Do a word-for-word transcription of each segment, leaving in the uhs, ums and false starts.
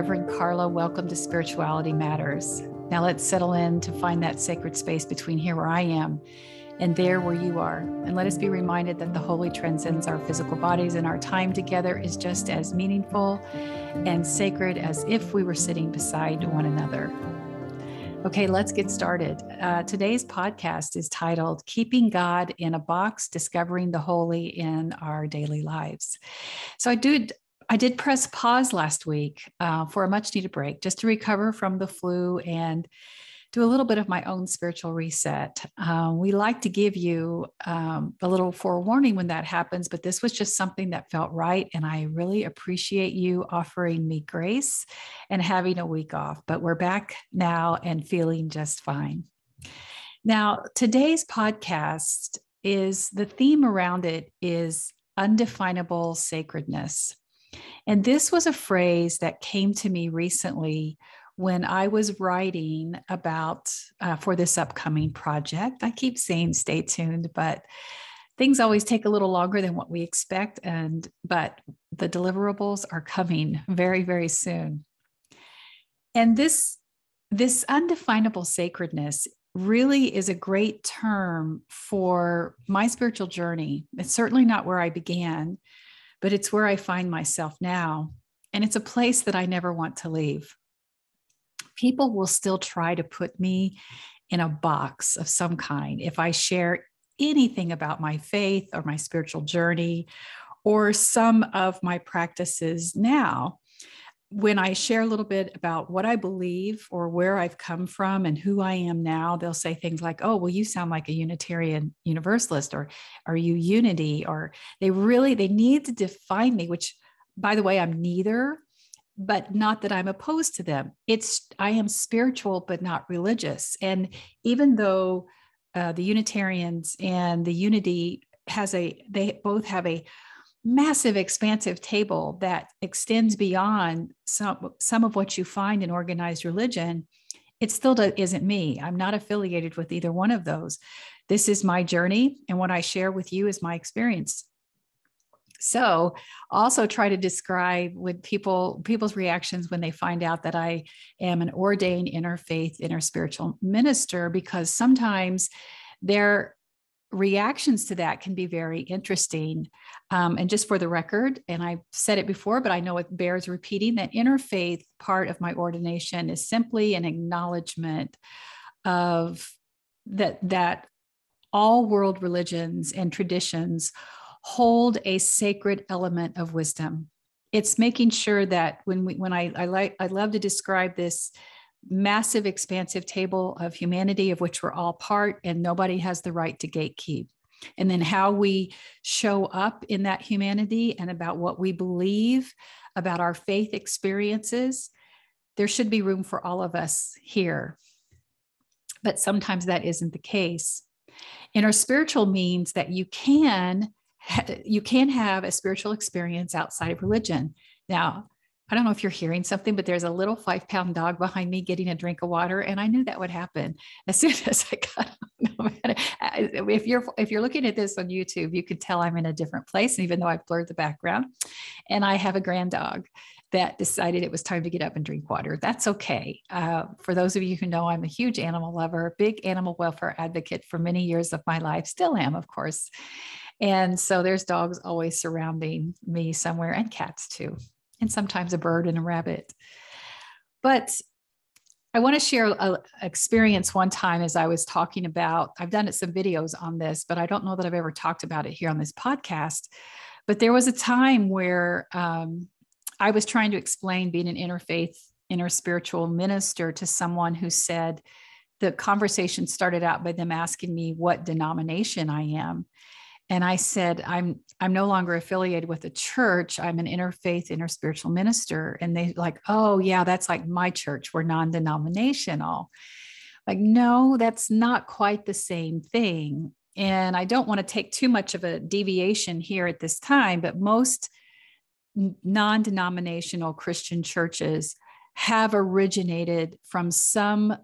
Reverend Karla, welcome to Spirituality Matters. Now let's settle in to find that sacred space between here where I am and there where you are. And let us be reminded that the holy transcends our physical bodies, and our time together is just as meaningful and sacred as if we were sitting beside one another. Okay, let's get started. Uh, today's podcast is titled Keeping God in a Box, Discovering the Holy in Our Daily Lives. So I do, I did press pause last week uh, for a much needed break, just to recover from the flu and do a little bit of my own spiritual reset. Uh, we like to give you um, a little forewarning when that happens, but this was just something that felt right. And I really appreciate you offering me grace and having a week off, but we're back now and feeling just fine. Now, today's podcast is, the theme around it is undefinable sacredness. And this was a phrase that came to me recently when I was writing about uh, for this upcoming project. I keep saying stay tuned, but things always take a little longer than what we expect. And but the deliverables are coming very, very soon. And this, this undefinable sacredness really is a great term for my spiritual journey. It's certainly not where I began, but it's where I find myself now. And it's a place that I never want to leave. People will still try to put me in a box of some kind if I share anything about my faith or my spiritual journey or some of my practices now. When I share a little bit about what I believe or where I've come from and who I am now, they'll say things like, oh, well, you sound like a Unitarian Universalist, or are you Unity? Or they really, they need to define me, which, by the way, I'm neither. But not that I'm opposed to them. It's, I am spiritual, but not religious. And even though uh, the Unitarians and the Unity has a, they both have a massive expansive table that extends beyond some, some of what you find in organized religion, it still do, isn't me. I'm not affiliated with either one of those. This is my journey. And what I share with you is my experience. So also try to describe with people, people's reactions when they find out that I am an ordained interfaith, interspiritual minister, because sometimes their reactions to that can be very interesting. Um, and just for the record, and I've said it before, but I know it bears repeating, that interfaith part of my ordination is simply an acknowledgement of that, that all world religions and traditions hold a sacred element of wisdom. It's making sure that when we, when I, I like, I love to describe this massive expansive table of humanity, of which we're all part, and nobody has the right to gatekeep. And then how we show up in that humanity and about what we believe, about our faith experiences, there should be room for all of us here. But sometimes that isn't the case. Interspiritual means that you can You can have a spiritual experience outside of religion. Now, I don't know if you're hearing something, but there's a little five pound dog behind me getting a drink of water. And I knew that would happen as soon as I got on. If you're, if you're looking at this on YouTube, you could tell I'm in a different place, even though I've blurred the background. And I have a grand dog that decided it was time to get up and drink water. That's okay. Uh, for those of you who know, I'm a huge animal lover, big animal welfare advocate for many years of my life, still am, of course. And so there's dogs always surrounding me somewhere, and cats too, and sometimes a bird and a rabbit. But I want to share an experience one time as I was talking about, I've done some videos on this, but I don't know that I've ever talked about it here on this podcast. But there was a time where um, I was trying to explain being an interfaith, interspiritual minister to someone who said, the conversation started out by them asking me what denomination I am. And I said, I'm I'm no longer affiliated with a church. I'm an interfaith, interspiritual minister. And they like, oh yeah, that's like my church. We're non-denominational. Like, no, that's not quite the same thing. And I don't want to take too much of a deviation here at this time, but most non-denominational Christian churches have originated from some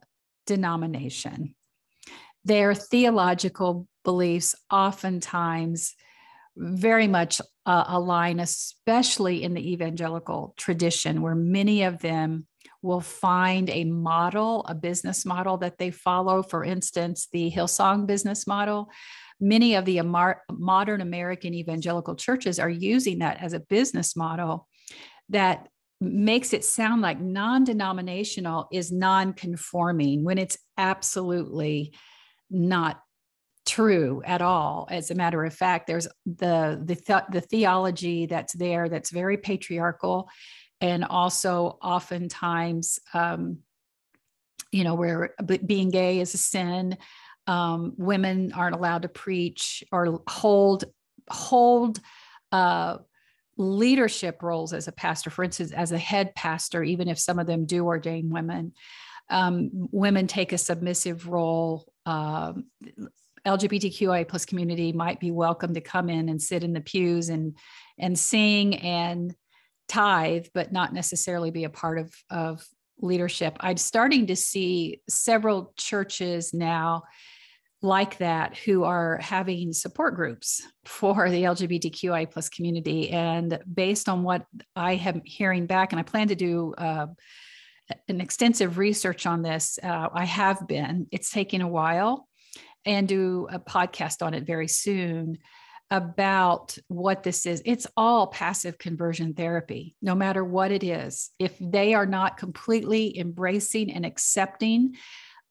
denomination. Their theological beliefs oftentimes very much uh, align, especially in the evangelical tradition, where many of them will find a model, a business model that they follow. For instance, the Hillsong business model. Many of the Amar- modern American evangelical churches are using that as a business model that makes it sound like non-denominational is non-conforming, when it's absolutely not true at all. As a matter of fact, there's the the, th- the theology that's there that's very patriarchal, and also oftentimes, um, you know, where being gay is a sin, um, women aren't allowed to preach or hold hold uh, leadership roles as a pastor, for instance, as a head pastor, even if some of them do ordain women. Um, women take a submissive role. Uh, L G B T Q I A plus community might be welcome to come in and sit in the pews and and sing and tithe, but not necessarily be a part of, of leadership. I'm starting to see several churches now like that who are having support groups for the L G B T Q I A plus community. And based on what I am hearing back, and I plan to do uh, an extensive research on this, uh, I have been, it's taking a while, and do a podcast on it very soon about what this is. It's all passive conversion therapy, no matter what it is. If they are not completely embracing and accepting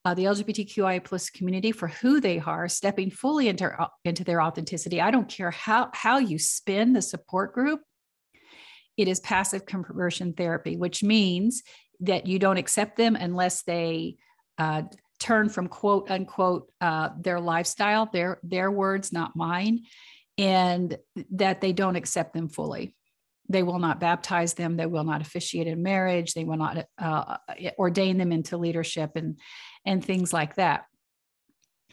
uh, the L G B T Q I A plus community for who they are, stepping fully into, into their authenticity, I don't care how, how you spin the support group, it is passive conversion therapy, which means that you don't accept them unless they uh, turn from quote unquote uh, their lifestyle, their, their words, not mine, and that they don't accept them fully. They will not baptize them. They will not officiate in marriage. They will not uh, ordain them into leadership and, and things like that.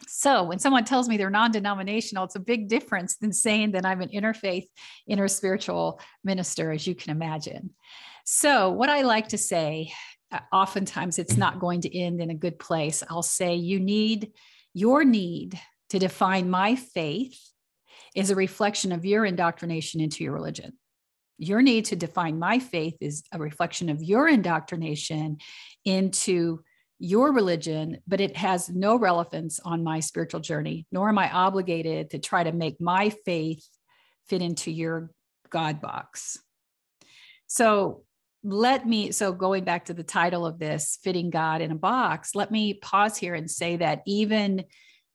So when someone tells me they're non-denominational, it's a big difference than saying that I'm an interfaith, interspiritual minister, as you can imagine. So what I like to say, oftentimes it's not going to end in a good place. I'll say you need, your need to define my faith is a reflection of your indoctrination into your religion. Your need to define my faith is a reflection of your indoctrination into your religion, but it has no relevance on my spiritual journey, nor am I obligated to try to make my faith fit into your God box. So let me, so going back to the title of this, Fitting God in a Box, let me pause here and say that even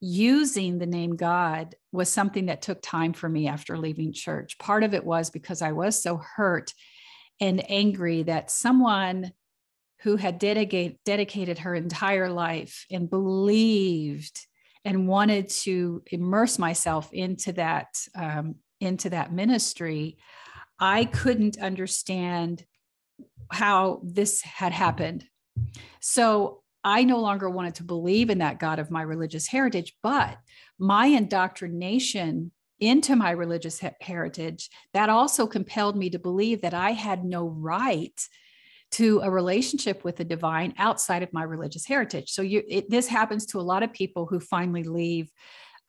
using the name God was something that took time for me after leaving church. Part of it was because I was so hurt and angry that someone who had dedicate, dedicated her entire life and believed and wanted to immerse myself into that, um, into that ministry, I couldn't understand how this had happened. So I no longer wanted to believe in that God of my religious heritage, but my indoctrination into my religious he- heritage, that also compelled me to believe that I had no right to a relationship with the divine outside of my religious heritage. So you, it, this happens to a lot of people who finally leave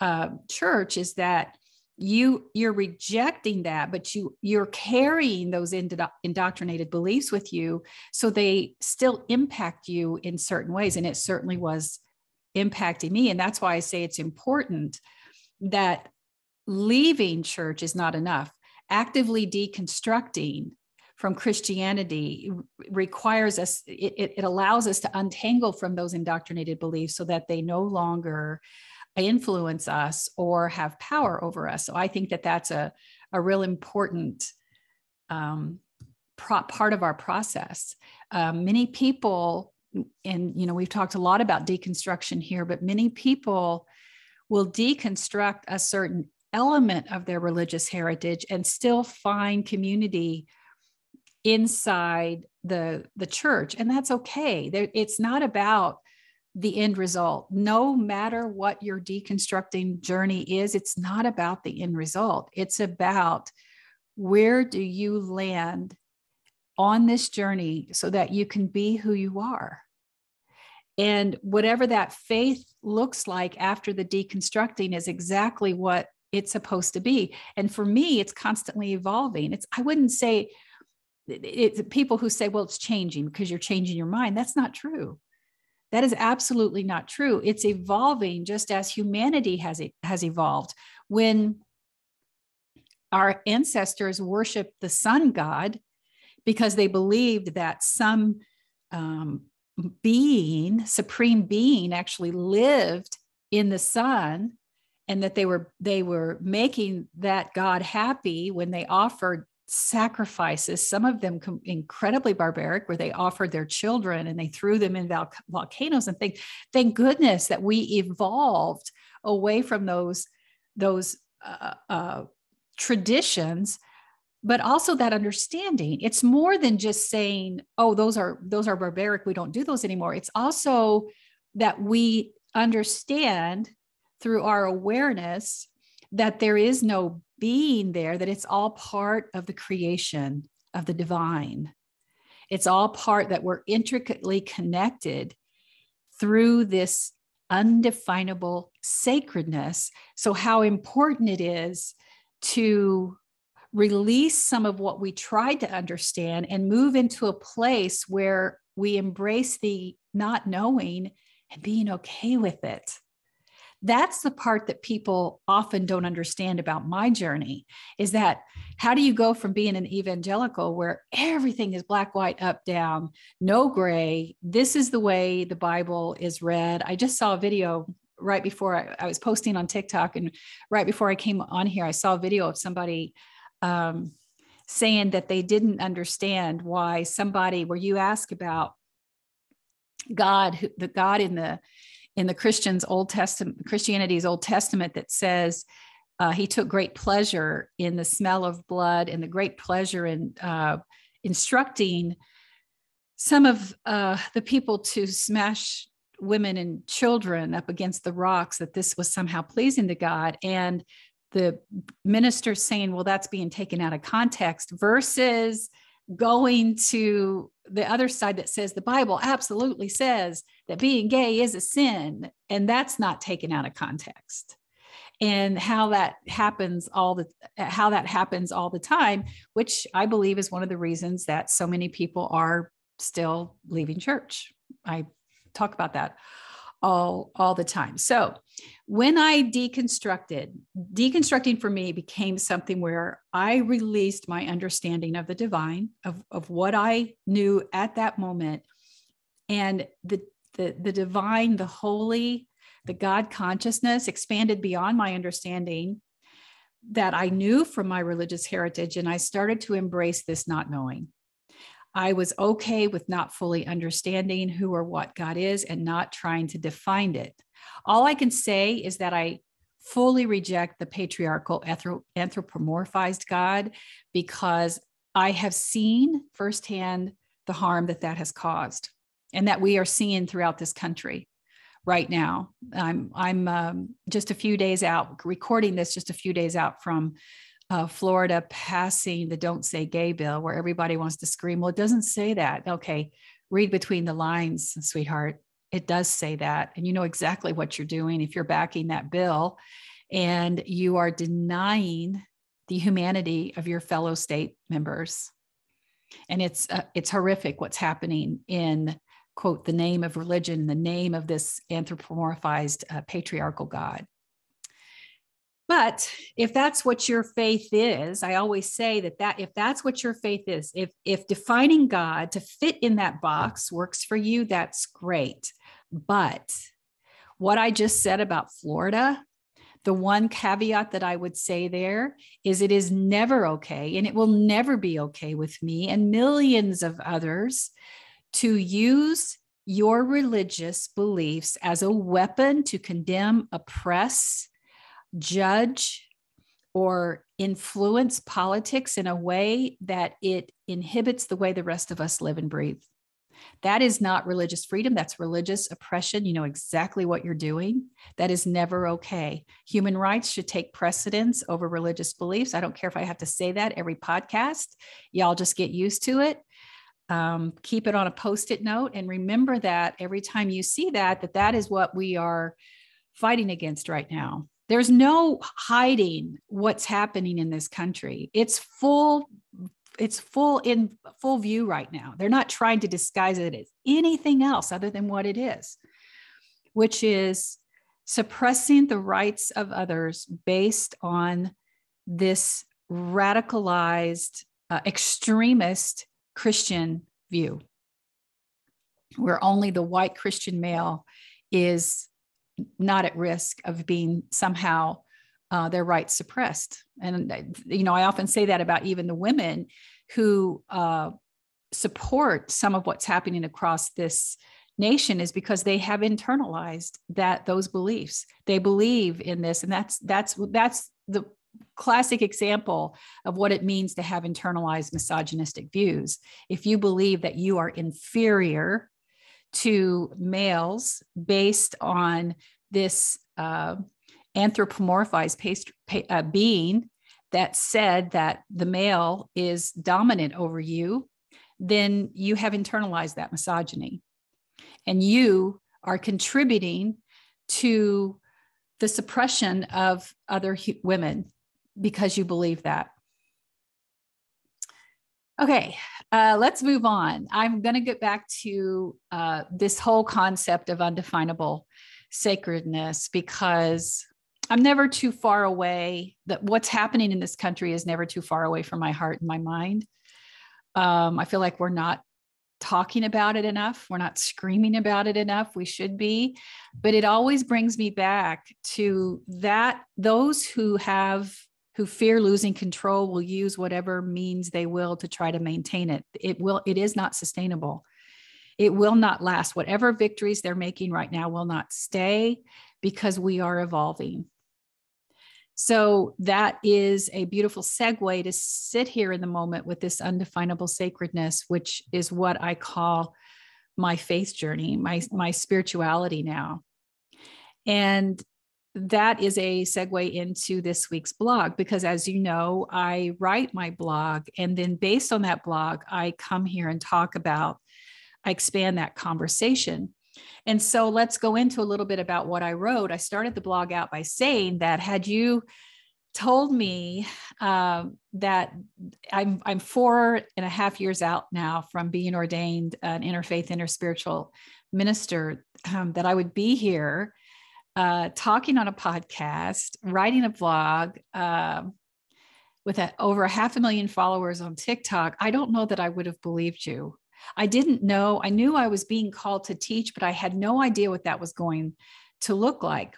uh, church, is that you you're rejecting that, but you you're carrying those indo- indoctrinated beliefs with you, so they still impact you in certain ways, and it certainly was impacting me. And that's why I say it's important that leaving church is not enough. Actively deconstructing from Christianity requires us, it, it allows us to untangle from those indoctrinated beliefs so that they no longer influence us or have power over us. So I think that that's a, a real important um, pro- part of our process. Um, many people, and you know, we've talked a lot about deconstruction here, but many people will deconstruct a certain element of their religious heritage and still find community inside the, the church. And that's okay. There, it's not about the end result. No matter what your deconstructing journey is, it's not about the end result. It's about where do you land on this journey so that you can be who you are. And whatever that faith looks like after the deconstructing is exactly what it's supposed to be. And for me, it's constantly evolving. It's, I wouldn't say it's people who say, well, it's changing because you're changing your mind. That's not true. That is absolutely not true. It's evolving just as humanity has, has evolved. When our ancestors worshiped the sun god because they believed that some um, being, supreme being, actually lived in the sun, and that they were they were making that god happy when they offered sacrifices, some of them com- incredibly barbaric, where they offered their children and they threw them in val- volcanoes and things. Thank goodness that we evolved away from those, those uh, uh, traditions, but also that understanding. It's more than just saying, oh, those are, those are barbaric, we don't do those anymore. It's also that we understand through our awareness that there is no being there, that it's all part of the creation of the divine. It's all part, that we're intricately connected through this undefinable sacredness. So how important it is to release some of what we tried to understand and move into a place where we embrace the not knowing and being okay with it. That's the part that people often don't understand about my journey, is that how do you go from being an evangelical where everything is black, white, up, down, no gray, this is the way the Bible is read. I just saw a video right before I, I was posting on TikTok, and right before I came on here, I saw a video of somebody um, saying that they didn't understand why somebody, where you ask about God, the God in the in the Christian's Old Testament, Christianity's Old Testament, that says uh, he took great pleasure in the smell of blood and the great pleasure in uh, instructing some of uh, the people to smash women and children up against the rocks, that this was somehow pleasing to God. And the minister saying, well, that's being taken out of context, versus going to the other side that says the Bible absolutely says that being gay is a sin, and that's not taken out of context. And how that happens all the how that happens all the time, which I believe is one of the reasons that so many people are still leaving church. I talk about that all all the time. So when I deconstructed, deconstructing for me became something where I released my understanding of the divine, of, of what I knew at that moment. And the, the, the divine, the holy, the God consciousness expanded beyond my understanding that I knew from my religious heritage. And I started to embrace this not knowing. I was okay with not fully understanding who or what God is and not trying to define it. All I can say is that I fully reject the patriarchal anthropomorphized God, because I have seen firsthand the harm that that has caused, and that we are seeing throughout this country right now. I'm, I'm um, just a few days out, recording this just a few days out from Uh, Florida passing the Don't Say Gay bill, where everybody wants to scream, well, it doesn't say that. Okay, read between the lines, sweetheart. It does say that. And you know exactly what you're doing if you're backing that bill, and you are denying the humanity of your fellow state members. And it's uh, it's horrific what's happening in, quote, the name of religion, the name of this anthropomorphized uh, patriarchal God. But if that's what your faith is, I always say that, that if that's what your faith is, if, if defining God to fit in that box works for you, that's great. But what I just said about Florida, the one caveat that I would say there is, it is never okay, and it will never be okay with me and millions of others, to use your religious beliefs as a weapon to condemn, oppress, judge, or influence politics in a way that it inhibits the way the rest of us live and breathe. That is not religious freedom. That's religious oppression. You know exactly what you're doing. That is never okay. Human rights should take precedence over religious beliefs. I don't care if I have to say that every podcast. Y'all just get used to it. Um, keep it on a post-it note, and remember that every time you see that, that that is what we are fighting against right now. There's no hiding what's happening in this country. It's full, it's full in full view right now. They're not trying to disguise it as anything else other than what it is, which is suppressing the rights of others based on this radicalized, uh, extremist Christian view, where only the white Christian male is not at risk of being somehow uh, their rights suppressed. And, you know, I often say that about even the women who uh, support some of what's happening across this nation is because they have internalized that those beliefs. They believe in this. And that's, that's, that's the classic example of what it means to have internalized misogynistic views. If you believe that you are inferior to males based on this uh, anthropomorphized paste, pa- uh, being that said that the male is dominant over you, then you have internalized that misogyny. And you are contributing to the suppression of other hu- women because you believe that. Okay, uh, let's move on. I'm going to get back to uh, this whole concept of undefinable sacredness, because I'm never too far away, that what's happening in this country is never too far away from my heart and my mind. Um, I feel like we're not talking about it enough. We're not screaming about it enough. We should be, but it always brings me back to that. Those who have who fear losing control will use whatever means they will to try to maintain it. It will, it is not sustainable. It will not last. Whatever victories they're making right now will not stay, because we are evolving. So that is a beautiful segue to sit here in the moment with this undefinable sacredness, which is what I call my faith journey, my, my spirituality now. And that is a segue into this week's blog, because as you know, I write my blog, and then based on that blog, I come here and talk about, I expand that conversation. And so let's go into a little bit about what I wrote. I started the blog out by saying that had you told me uh, that I'm, I'm four and a half years out now from being ordained an interfaith, interspiritual minister, um, that I would be here Uh, talking on a podcast, writing a blog, uh, with a, over a half a million followers on TikTok, I don't know that I would have believed you. I didn't know. I knew I was being called to teach, but I had no idea what that was going to look like.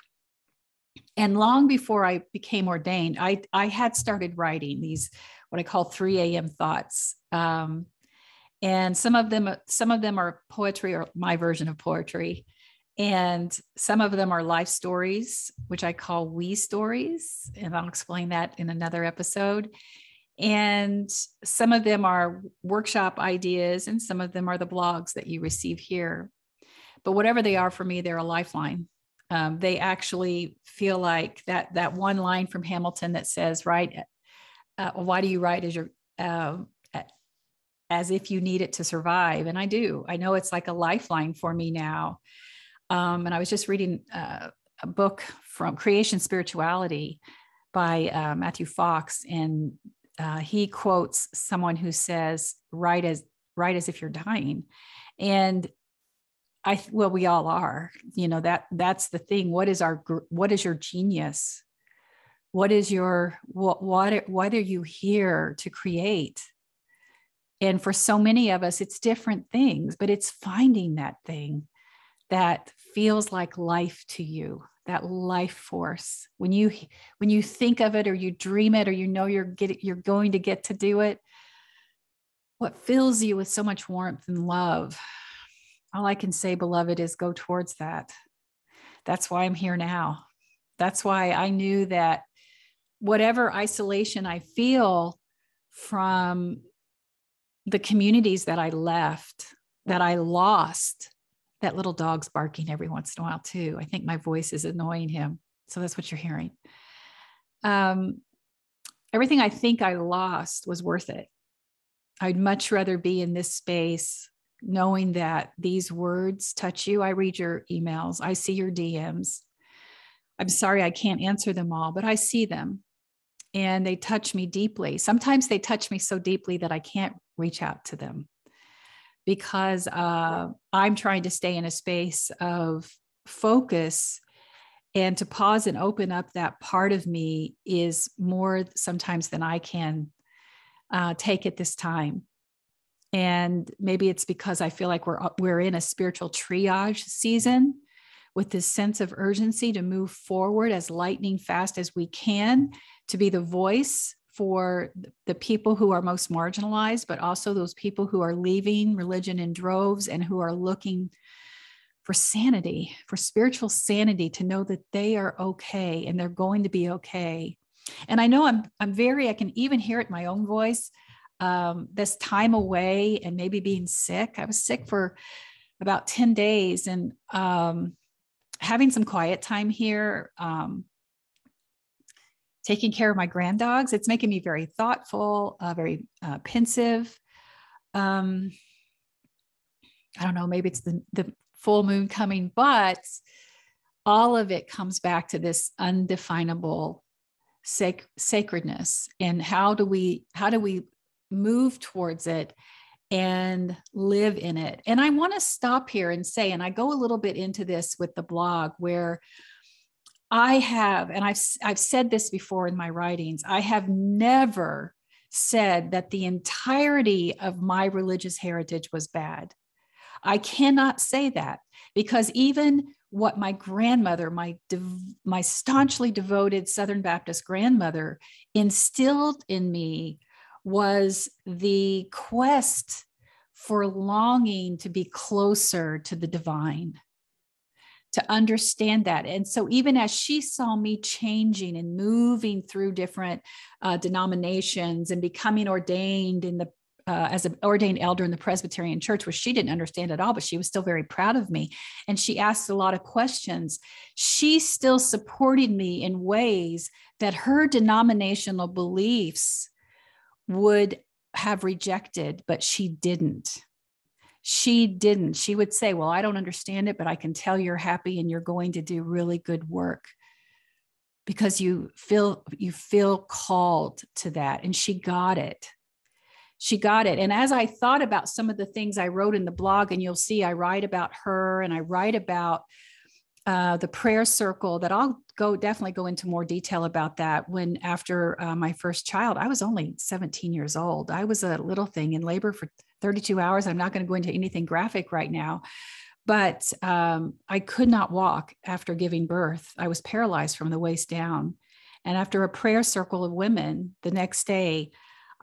And long before I became ordained, I, I had started writing these, what I call three a.m. thoughts. Um, and some of them, some of them are poetry, or my version of poetry. And some of them are life stories, which I call we stories. And I'll explain that in another episode. And some of them are workshop ideas, and some of them are the blogs that you receive here. But whatever they are, for me, they're a lifeline. Um, they actually feel like that, that one line from Hamilton that says, right, uh, why do you write as your, uh, as if you need it to survive? And I do. I know it's like a lifeline for me now. Um, and I was just reading uh, a book from Creation Spirituality by uh, Matthew Fox, and uh, he quotes someone who says, "Write as write as if you're dying," and I well, we all are. You know that that's the thing. What is our what is your genius? What is your what what are, what are you here to create? And for so many of us, it's different things, but it's finding that thing that feels like life to you, that life force. When you when you think of it, or you dream it, or you know you're getting, you're going to get to do it, what fills you with so much warmth and love? All I can say, beloved, is go towards that. That's why I'm here now. That's why I knew that whatever isolation I feel from the communities that I left, that I lost, that little dog's barking every once in a while too. I think my voice is annoying him. So that's what you're hearing. Um, everything I think I lost was worth it. I'd much rather be in this space knowing that these words touch you. I read your emails. I see your D Ms. I'm sorry, I can't answer them all, but I see them and they touch me deeply. Sometimes they touch me so deeply that I can't reach out to them because uh, I'm trying to stay in a space of focus, and to pause and open up that part of me is more sometimes than I can uh, take at this time. And maybe it's because I feel like we're we're in a spiritual triage season with this sense of urgency to move forward as lightning fast as we can, to be the voice for the people who are most marginalized, but also those people who are leaving religion in droves and who are looking for sanity, for spiritual sanity, to know that they are okay and they're going to be okay. And I know I'm I'm very, I can even hear it in my own voice. Um, this time away and maybe being sick. I was sick for about ten days and um, having some quiet time here, um, taking care of my grand dogs. It's making me very thoughtful, uh, very uh, pensive. Um, I don't know, maybe it's the, the full moon coming, but all of it comes back to this undefinable sac- sacredness. And how do we, how do we, move towards it and live in it. And I want to stop here and say, and I go a little bit into this with the blog where I have, and I've, I've said this before in my writings, I have never said that the entirety of my religious heritage was bad. I cannot say that, because even what my grandmother, my, my staunchly devoted Southern Baptist grandmother instilled in me was the quest for longing to be closer to the divine, to understand that. And so even as she saw me changing and moving through different uh, denominations and becoming ordained in the uh, as an ordained elder in the Presbyterian Church, which she didn't understand at all, but she was still very proud of me. And she asked a lot of questions. She still supported me in ways that her denominational beliefs would have rejected, but she didn't. She didn't. She would say, well, I don't understand it, but I can tell you're happy and you're going to do really good work because you feel, you feel called to that. And she got it. She got it. And as I thought about some of the things I wrote in the blog, and you'll see, I write about her and I write about Uh, the prayer circle that I'll go definitely go into more detail about that. When after uh, my first child, I was only seventeen years old. I was a little thing in labor for thirty-two hours. I'm not going to go into anything graphic right now, but um, I could not walk after giving birth. I was paralyzed from the waist down. And after a prayer circle of women, the next day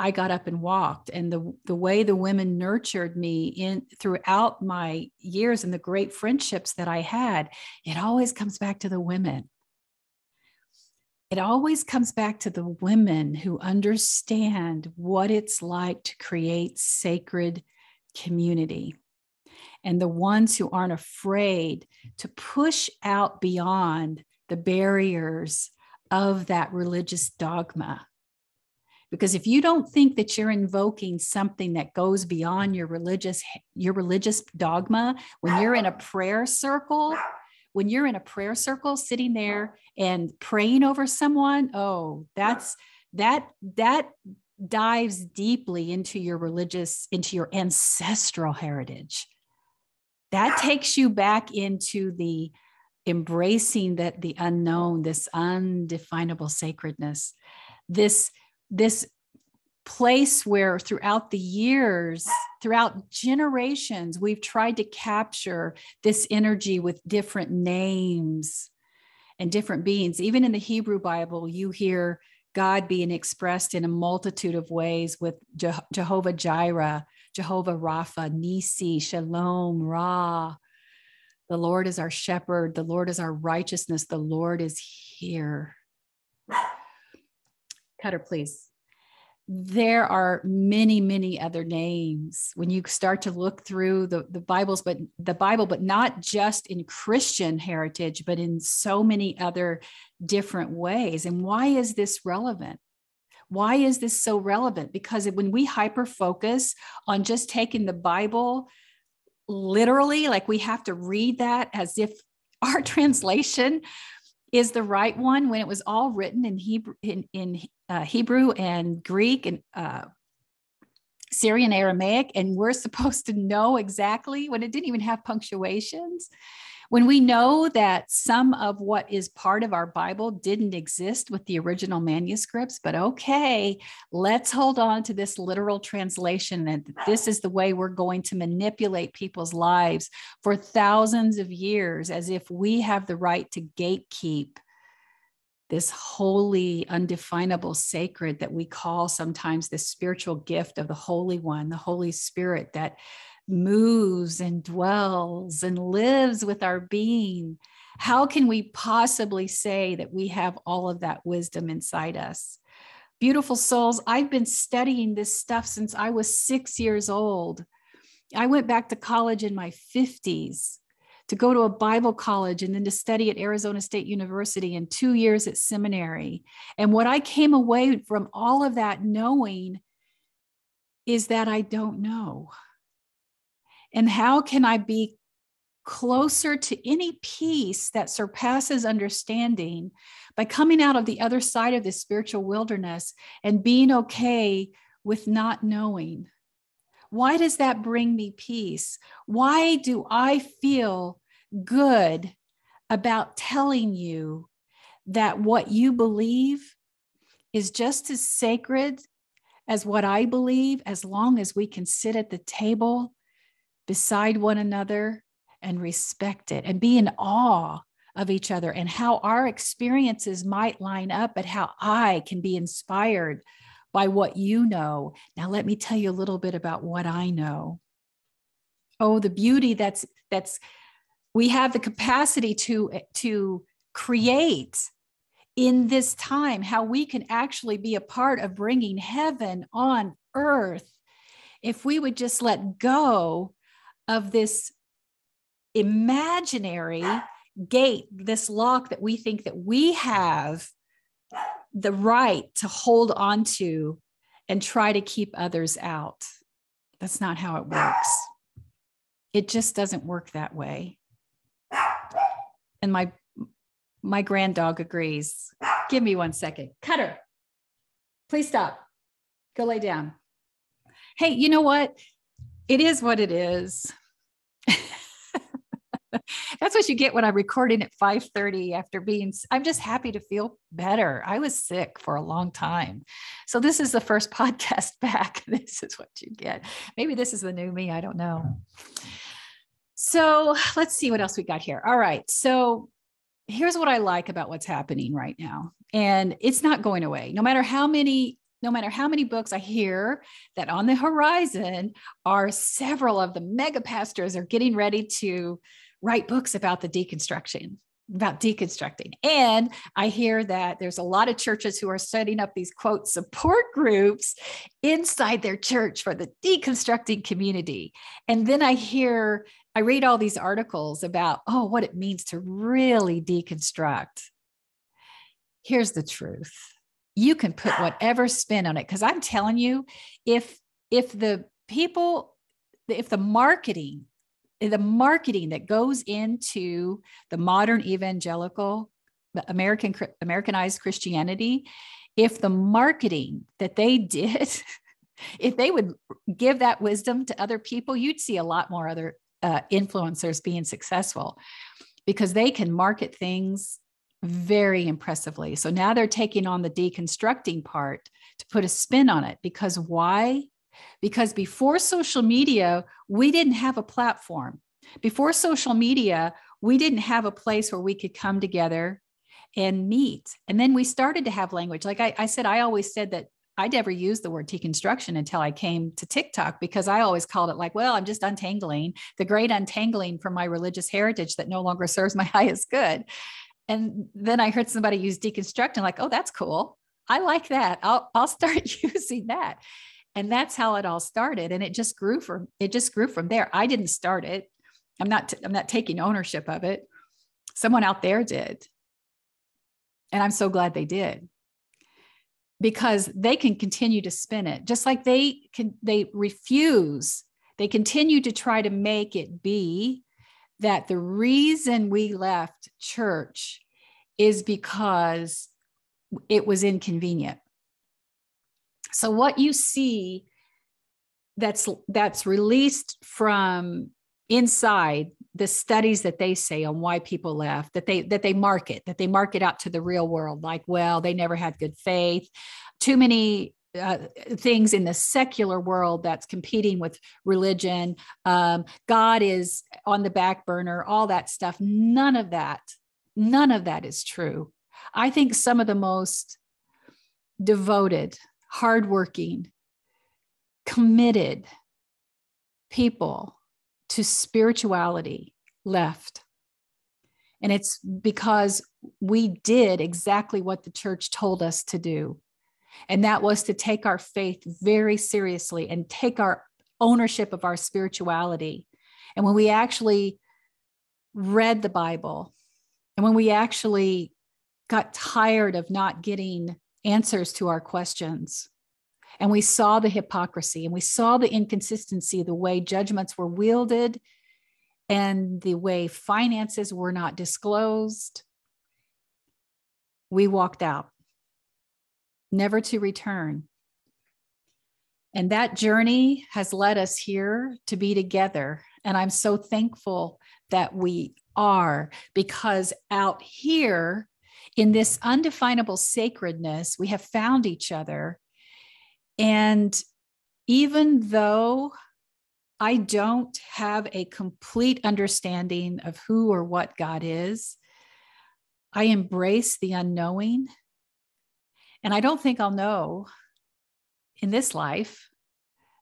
I got up and walked. And the, the way the women nurtured me in throughout my years and the great friendships that I had, it always comes back to the women. It always comes back to the women who understand what it's like to create sacred community, and the ones who aren't afraid to push out beyond the barriers of that religious dogma. Because if you don't think that you're invoking something that goes beyond your religious, your religious dogma, when you're in a prayer circle, when you're in a prayer circle sitting there and praying over someone, oh, that's that that dives deeply into your religious, into your ancestral heritage. That takes you back into the embracing that the unknown, this undefinable sacredness, this this place where throughout the years, throughout generations, we've tried to capture this energy with different names and different beings. Even in the Hebrew Bible, you hear God being expressed in a multitude of ways with Je- Jehovah Jireh, Jehovah Rapha, Nissi, Shalom, Ra. The Lord is our shepherd. The Lord is our righteousness. The Lord is here. Cutter, please. There are many, many other names when you start to look through the, the Bibles, but the Bible, but not just in Christian heritage, but in so many other different ways. And why is this relevant? Why is this so relevant? Because when we hyper-focus on just taking the Bible literally, like we have to read that as if our translation is the right one when it was all written in Hebrew, in, in uh, Hebrew and Greek and uh, Syrian Aramaic, and we're supposed to know exactly when it didn't even have punctuations. When we know that some of what is part of our Bible didn't exist with the original manuscripts, but okay, let's hold on to this literal translation, and this is the way we're going to manipulate people's lives for thousands of years, as if we have the right to gatekeep this holy, undefinable sacred that we call sometimes the spiritual gift of the Holy One, the Holy Spirit that moves and dwells and lives with our being. How can we possibly say that we have all of that wisdom inside us? Beautiful souls, I've been studying this stuff since I was six years old. I went back to college in my fifties to go to a Bible college and then to study at Arizona State University and two years at seminary. And what I came away from all of that knowing is that I don't know. And how can I be closer to any peace that surpasses understanding by coming out of the other side of this spiritual wilderness and being okay with not knowing? Why does that bring me peace? Why do I feel good about telling you that what you believe is just as sacred as what I believe, as long as we can sit at the table beside one another and respect it and be in awe of each other and how our experiences might line up, but how I can be inspired by what you know. Now, let me tell you a little bit about what I know. Oh, the beauty that's, that's, we have the capacity to, to create in this time, how we can actually be a part of bringing heaven on earth. If we would just let go of this imaginary gate, this lock that we think that we have the right to hold on to and try to keep others out. That's not how it works. It just doesn't work that way. And my my grand dog agrees. Give me one second. Cutter, please stop. Go lay down. Hey, you know what? It is what it is. That's what you get when I'm recording at five thirty after being, I'm just happy to feel better. I was sick for a long time. So this is the first podcast back. This is what you get. Maybe this is the new me. I don't know. So let's see what else we got here. All right. So here's what I like about what's happening right now. And it's not going away. No matter how many No matter how many books I hear that on the horizon are several of the mega pastors are getting ready to write books about the deconstruction, about deconstructing. And I hear that there's a lot of churches who are setting up these quote support groups inside their church for the deconstructing community. And then I hear, I read all these articles about, oh, what it means to really deconstruct. Here's the truth. You can put whatever spin on it. Cause I'm telling you, if, if the people, if the marketing, the marketing that goes into the modern evangelical American, Americanized Christianity, if the marketing that they did, if they would give that wisdom to other people, you'd see a lot more other uh, influencers being successful because they can market things very impressively. So now they're taking on the deconstructing part to put a spin on it. Because why? Because before social media, we didn't have a platform. Before social media, we didn't have a place where we could come together and meet. And then we started to have language. Like I, I said, I always said that I never used the word deconstruction until I came to TikTok, because I always called it like, well, I'm just untangling, the great untangling from my religious heritage that no longer serves my highest good. And then I heard somebody use deconstruct and like, oh, that's cool. I like that. I'll, I'll start using that. And that's how it all started. And it just grew from, it just grew from there. I didn't start it. I'm not, t- I'm not taking ownership of it. Someone out there did. And I'm so glad they did, because they can continue to spin it. Just like they can, they refuse. They continue to try to make it be that the reason we left church is because it was inconvenient. So what you see that's that's released from inside the studies that they say on why people left, that they that they market, that they market out to the real world, like, well, they never had good faith, too many uh, things in the secular world that's competing with religion, um, God is on the back burner, all that stuff. None of that, none of that is true. I think some of the most devoted, hardworking, committed people to spirituality left. And it's because we did exactly what the church told us to do. And that was to take our faith very seriously and take our ownership of our spirituality. And when we actually read the Bible, and when we actually got tired of not getting answers to our questions, and we saw the hypocrisy, and we saw the inconsistency, the way judgments were wielded and the way finances were not disclosed, we walked out, never to return. And that journey has led us here to be together. And I'm so thankful that we are, because out here in this undefinable sacredness, we have found each other. And even though I don't have a complete understanding of who or what God is, I embrace the unknowing. And I don't think I'll know in this life,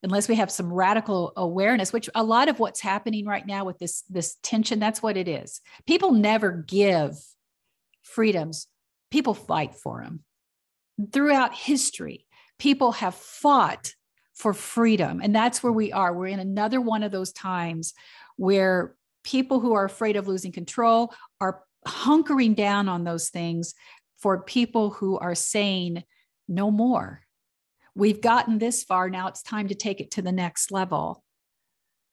unless we have some radical awareness, which a lot of what's happening right now with this, this tension, that's what it is. People never give freedoms. People fight for them. Throughout history, people have fought for freedom. And that's where we are. We're in another one of those times where people who are afraid of losing control are hunkering down on those things for people who are saying, no more. We've gotten this far. Now it's time to take it to the next level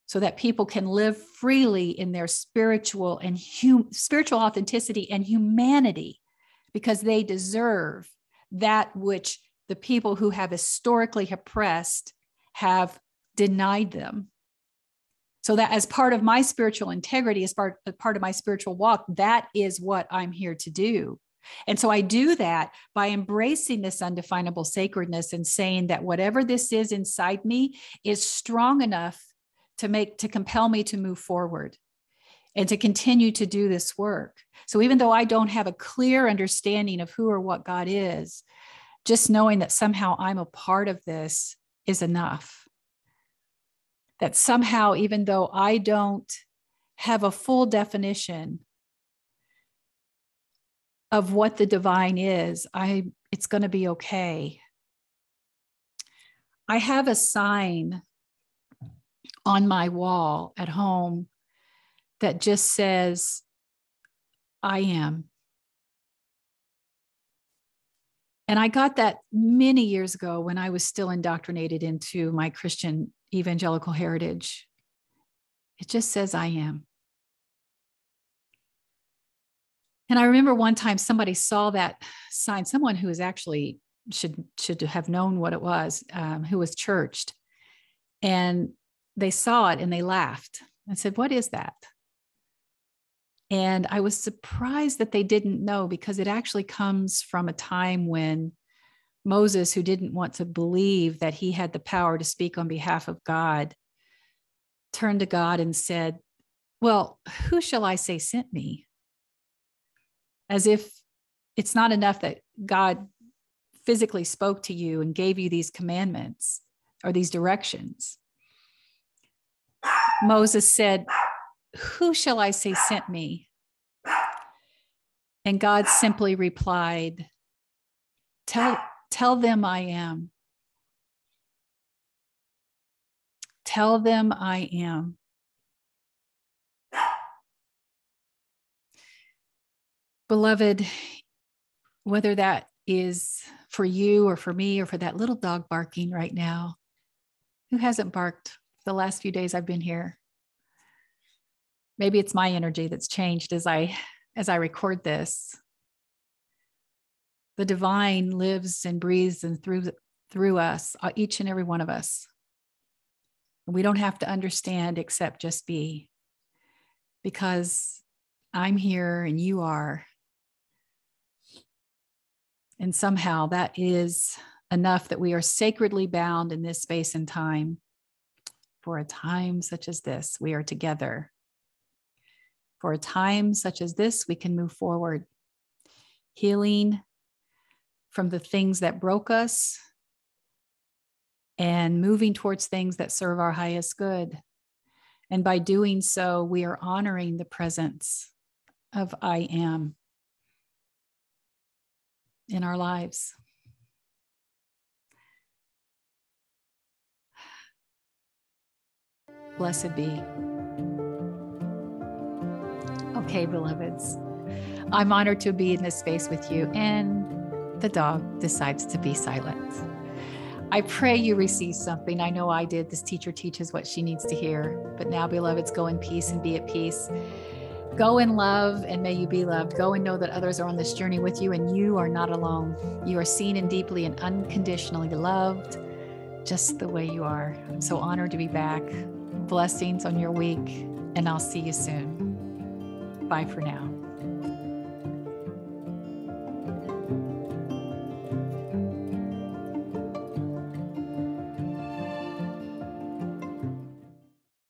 so that people can live freely in their spiritual and hum- spiritual authenticity and humanity, because they deserve that which the people who have historically oppressed have denied them. So that as part of my spiritual integrity, as part, as part of my spiritual walk, that is what I'm here to do. And so I do that by embracing this undefinable sacredness and saying that whatever this is inside me is strong enough to make, to compel me to move forward and to continue to do this work. So even though I don't have a clear understanding of who or what God is, just knowing that somehow I'm a part of this is enough. That somehow, even though I don't have a full definition of what the divine is, I it's going to be okay. I have a sign on my wall at home that just says, I am. And I got that many years ago when I was still indoctrinated into my Christian evangelical heritage. It just says, I am. And I remember one time somebody saw that sign, someone who is actually should, should have known what it was, um, who was churched. And they saw it and they laughed and said, what is that? And I was surprised that they didn't know, because it actually comes from a time when Moses, who didn't want to believe that he had the power to speak on behalf of God, turned to God and said, well, who shall I say sent me? As if it's not enough that God physically spoke to you and gave you these commandments or these directions. Moses said, who shall I say sent me? And God simply replied, tell, tell them I am. Tell them I am. Beloved, whether that is for you or for me or for that little dog barking right now, who hasn't barked the last few days I've been here? Maybe it's my energy that's changed as I, as I record this. the divine lives and breathes and through through us, each and every one of us. We don't have to understand except just be, because I'm here and you are. And somehow that is enough, that we are sacredly bound in this space and time. For a time such as this, we are together. For a time such as this, we can move forward, healing from the things that broke us and moving towards things that serve our highest good. And by doing so, we are honoring the presence of I Am in our lives. Blessed be. Okay, beloveds, I'm honored to be in this space with you, and the dog decides to be silent. I pray you receive something. I know I did. This teacher teaches what she needs to hear. But now, beloveds, go in peace and be at peace. Go in love, and may you be loved. Go and know that others are on this journey with you, and you are not alone. You are seen and deeply and unconditionally loved, just the way you are. I'm so honored to be back. Blessings on your week, and I'll see you soon. Bye for now.